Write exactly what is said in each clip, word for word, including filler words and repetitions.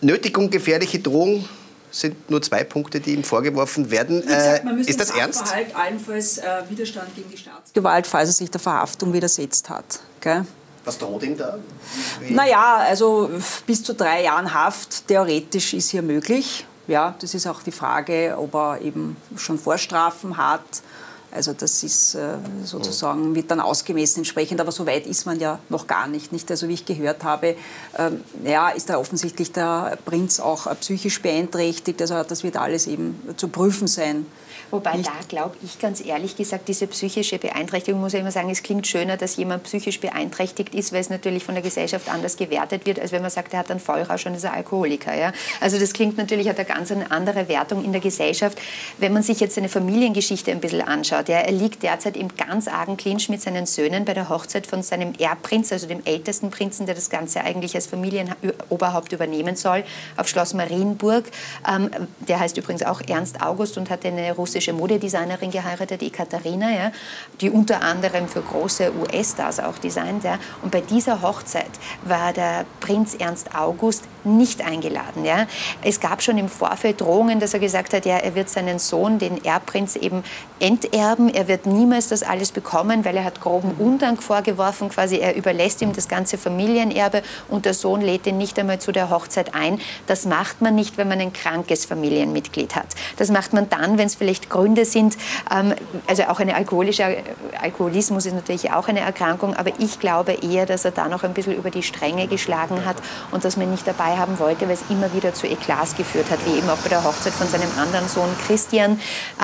Nötigung, gefährliche Drohung sind nur zwei Punkte, die ihm vorgeworfen werden. Gesagt, man ist das ernst? Verhalt, allenfalls äh, Widerstand gegen die Staatsgewalt, falls er sich der Verhaftung widersetzt hat. Gell? Was droht ihm da? Wie? Naja, also bis zu drei Jahren Haft theoretisch ist hier möglich. Ja, das ist auch die Frage, ob er eben schon Vorstrafen hat. Also das ist äh, sozusagen, wird dann ausgemessen entsprechend, aber so weit ist man ja noch gar nicht. nicht? Also wie ich gehört habe, ähm, ja, ist da offensichtlich der Prinz auch psychisch beeinträchtigt. Also das wird alles eben zu prüfen sein. Wobei nicht? Da glaube ich ganz ehrlich gesagt, diese psychische Beeinträchtigung, muss ich immer sagen, es klingt schöner, dass jemand psychisch beeinträchtigt ist, weil es natürlich von der Gesellschaft anders gewertet wird, als wenn man sagt, er hat einen Vollrausch und ist ein Alkoholiker. Ja? Also das klingt natürlich, hat eine ganz andere Wertung in der Gesellschaft. Wenn man sich jetzt seine Familiengeschichte ein bisschen anschaut, Ja, er liegt derzeit im ganz argen Clinch mit seinen Söhnen bei der Hochzeit von seinem Erbprinz, also dem ältesten Prinzen, der das Ganze eigentlich als Familienoberhaupt übernehmen soll, auf Schloss Marienburg. Ähm, der heißt übrigens auch Ernst August und hat eine russische Modedesignerin geheiratet, die Katharina, ja, die unter anderem für große U S-Stars auch designt. Ja. Und bei dieser Hochzeit war der Prinz Ernst August nicht eingeladen. Ja. Es gab schon im Vorfeld Drohungen, dass er gesagt hat, ja, er wird seinen Sohn, den Erbprinz, eben enterben. Er wird niemals das alles bekommen, weil er hat groben Undank vorgeworfen. Quasi, er überlässt ihm das ganze Familienerbe und der Sohn lädt ihn nicht einmal zu der Hochzeit ein. Das macht man nicht, wenn man ein krankes Familienmitglied hat. Das macht man dann, wenn es vielleicht Gründe sind. Ähm, also auch eine alkoholische, Alkoholismus ist natürlich auch eine Erkrankung, aber ich glaube eher, dass er da noch ein bisschen über die Stränge geschlagen hat und dass man ihn nicht dabei haben wollte, weil es immer wieder zu Eklats geführt hat, wie eben auch bei der Hochzeit von seinem anderen Sohn Christian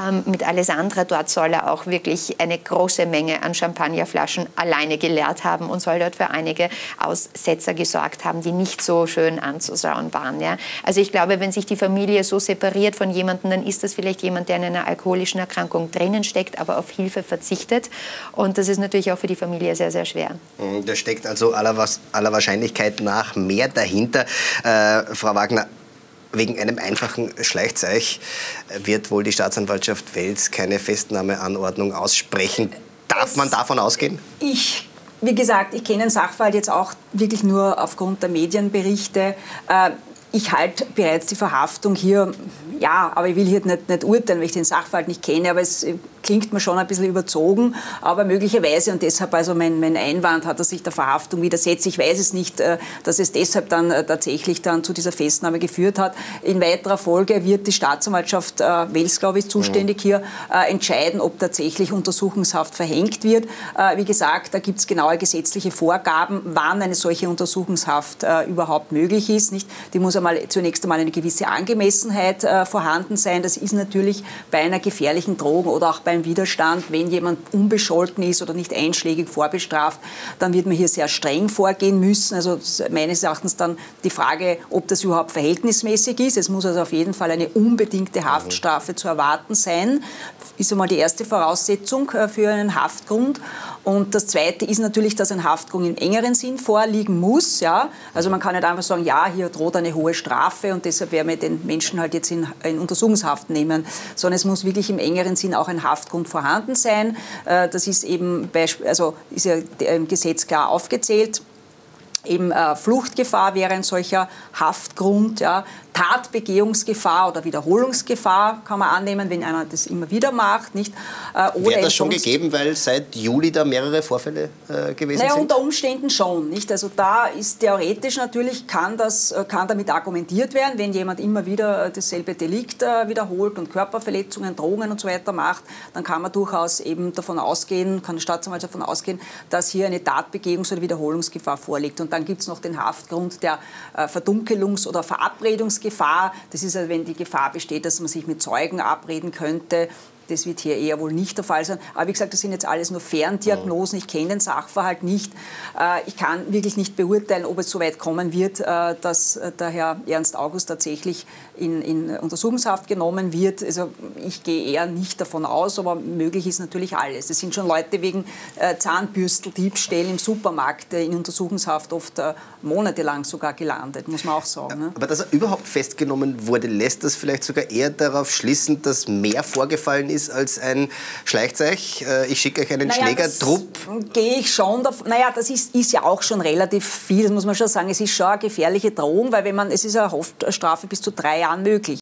ähm, mit Alessandra. Dort soll er auch wirklich eine große Menge an Champagnerflaschen alleine geleert haben und soll dort für einige Aussetzer gesorgt haben, die nicht so schön anzuschauen waren. Ja. Also ich glaube, wenn sich die Familie so separiert von jemandem, dann ist das vielleicht jemand, der in einer alkoholischen Erkrankung drinnen steckt, aber auf Hilfe verzichtet. Und das ist natürlich auch für die Familie sehr, sehr schwer. Da steckt also aller, aller Wahrscheinlichkeit nach mehr dahinter. Äh, Frau Wagner, wegen einem einfachen Schleichzeich wird wohl die Staatsanwaltschaft Wels keine Festnahmeanordnung aussprechen. Darf man davon ausgehen? Ich, wie gesagt, ich kenne den Sachverhalt jetzt auch wirklich nur aufgrund der Medienberichte. Ich halte bereits die Verhaftung hier, ja, aber ich will hier nicht, nicht urteilen, weil ich den Sachverhalt nicht kenne, aber es klingt mir schon ein bisschen überzogen, aber möglicherweise, und deshalb also mein, mein Einwand, hat er sich der Verhaftung widersetzt. Ich weiß es nicht, dass es deshalb dann tatsächlich dann zu dieser Festnahme geführt hat. In weiterer Folge wird die Staatsanwaltschaft Wels, glaube ich, zuständig hier entscheiden, ob tatsächlich Untersuchungshaft verhängt wird. Wie gesagt, da gibt es genaue gesetzliche Vorgaben, wann eine solche Untersuchungshaft überhaupt möglich ist. Nicht? Die muss einmal, zunächst einmal eine gewisse Angemessenheit vorhanden sein. Das ist natürlich bei einer gefährlichen Drohung oder auch bei Widerstand, wenn jemand unbescholten ist oder nicht einschlägig vorbestraft, dann wird man hier sehr streng vorgehen müssen. Also meines Erachtens dann die Frage, ob das überhaupt verhältnismäßig ist. Es muss also auf jeden Fall eine unbedingte Haftstrafe zu erwarten sein. Ist einmal die erste Voraussetzung für einen Haftgrund. Und das Zweite ist natürlich, dass ein Haftgrund im engeren Sinn vorliegen muss. Ja? Also man kann nicht einfach sagen, ja, hier droht eine hohe Strafe und deshalb werden wir den Menschen halt jetzt in, in Untersuchungshaft nehmen. Sondern es muss wirklich im engeren Sinn auch ein Haftgrund Haftgrund vorhanden sein. Das ist eben, also ist ja im Gesetz klar aufgezählt. Eben äh, Fluchtgefahr wäre ein solcher Haftgrund, ja. Tatbegehungsgefahr oder Wiederholungsgefahr kann man annehmen, wenn einer das immer wieder macht. Nicht? Äh, oder wäre das schon gegeben, weil seit Juli da mehrere Vorfälle äh, gewesen naja, sind? Unter Umständen schon. Nicht? Also da ist theoretisch natürlich, kann, das, kann damit argumentiert werden, wenn jemand immer wieder dasselbe Delikt äh, wiederholt und Körperverletzungen, Drohungen und so weiter macht, dann kann man durchaus eben davon ausgehen, kann die Staatsanwaltschaft davon ausgehen, dass hier eine Tatbegehungs- oder Wiederholungsgefahr vorliegt. Und dann gibt es noch den Haftgrund der äh, Verdunkelungs- oder Verabredungsgefahr. Das ist, also, wenn die Gefahr besteht, dass man sich mit Zeugen abreden könnte. Das wird hier eher wohl nicht der Fall sein. Aber wie gesagt, das sind jetzt alles nur Ferndiagnosen. Ich kenne den Sachverhalt nicht. Ich kann wirklich nicht beurteilen, ob es so weit kommen wird, dass der Herr Ernst August tatsächlich in, in Untersuchungshaft genommen wird. Also ich gehe eher nicht davon aus, aber möglich ist natürlich alles. Es sind schon Leute wegen Zahnbürsteldiebstählen im Supermarkt in Untersuchungshaft oft monatelang sogar gelandet, muss man auch sagen. Ne? Aber dass er überhaupt festgenommen wurde, lässt das vielleicht sogar eher darauf schließen, dass mehr vorgefallen ist, ist als ein Schleichzeug. Ich schicke euch einen naja, Schlägertrupp. Gehe ich schon davon. Naja, das ist, ist ja auch schon relativ viel, das muss man schon sagen. Es ist schon eine gefährliche Drohung, weil wenn man, es ist eine Haftstrafe bis zu drei Jahren möglich.